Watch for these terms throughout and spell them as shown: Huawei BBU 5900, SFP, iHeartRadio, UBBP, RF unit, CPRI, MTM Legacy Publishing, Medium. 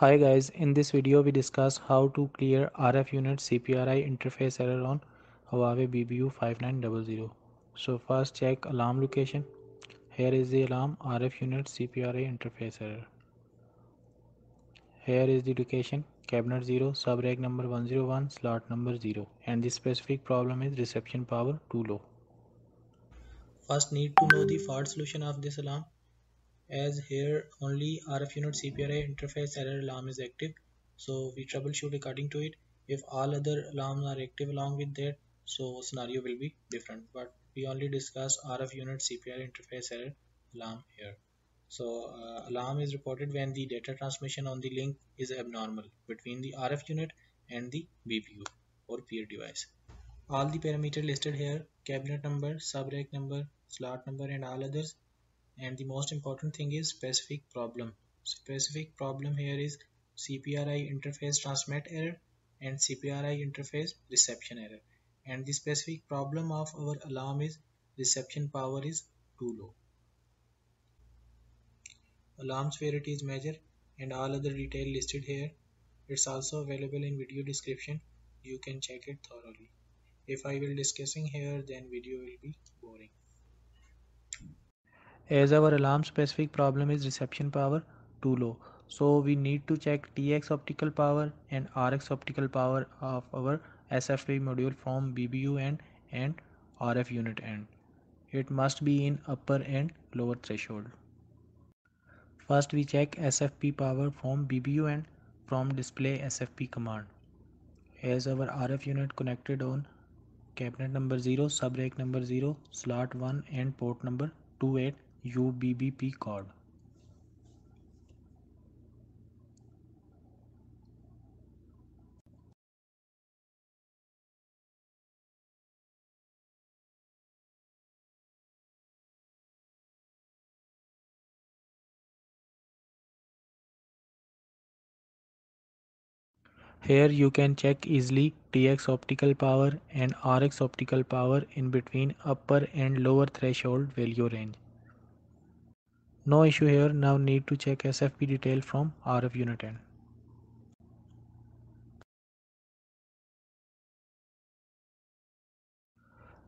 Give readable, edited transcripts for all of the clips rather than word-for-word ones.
Hi guys, in this video we discuss how to clear RF unit CPRI interface error on Huawei BBU 5900. So first check alarm location. Here is the alarm RF unit CPRI interface error. Here is the location cabinet 0, sub rack number 101, slot number 0, and the specific problem is reception power too low. First need to know the fault solution of this alarm. As here only RF unit CPRI interface error alarm is active, so we troubleshoot according to it. If all other alarms are active along with that, so scenario will be different, but we only discuss RF unit CPRI interface error alarm here. So alarm is reported when the data transmission on the link is abnormal between the RF unit and the BBU or peer device. All the parameters listed here, cabinet number, sub rack number, slot number and all others. And the most important thing is specific problem. Specific problem here is CPRI interface transmit error and CPRI interface reception error. And the specific problem of our alarm is reception power is too low. Alarm severity is measured and all other detail listed here. It's also available in video description. You can check it thoroughly. If I will discussing here, then video will be boring. As our alarm specific problem is reception power too low, so we need to check TX optical power and RX optical power of our SFP module from BBU end and RF unit end. It must be in upper and lower threshold. First we check SFP power from BBU end from display SFP command. As our RF unit connected on cabinet number 0, sub rack number 0, slot 1 and port number 28. UBBP code. Here you can check easily TX optical power and RX optical power in between upper and lower threshold value range. No issue here. Now need to check SFP detail from RF unit end.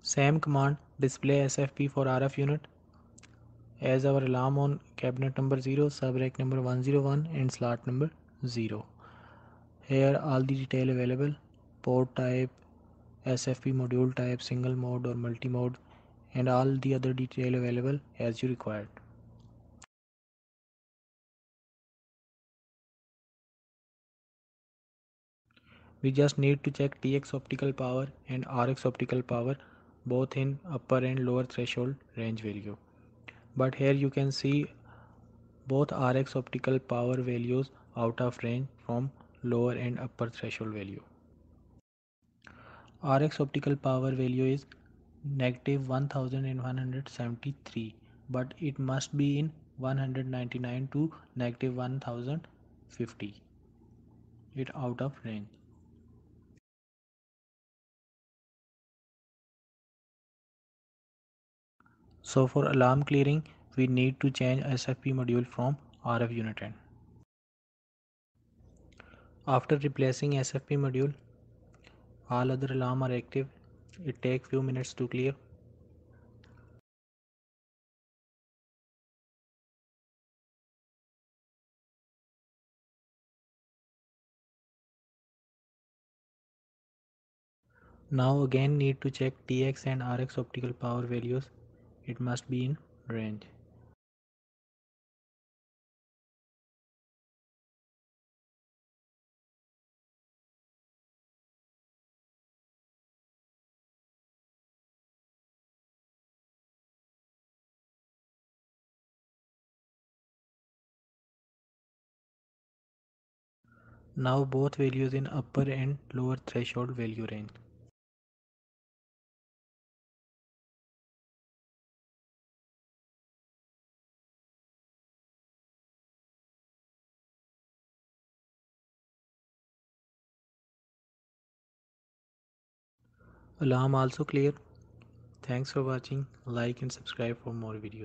Same command, display SFP for RF unit. As our alarm on cabinet number 0, sub rack number 101 and slot number 0. Here all the detail available, port type, SFP module type, single mode or multi mode, and all the other detail available as you required. We just need to check TX optical power and RX optical power both in upper and lower threshold range value. But here you can see both RX optical power values out of range from lower and upper threshold value. RX optical power value is negative 1173, but it must be in 199 to negative 1050. It's out of range. So for alarm clearing, we need to change SFP module from RF unit end. After replacing SFP module, all other alarms are active. It takes few minutes to clear. Now again need to check TX and RX optical power values. It must be in range. Now both values in upper and lower threshold value range. Alarm also clear. Thanks for watching. Like and subscribe for more videos.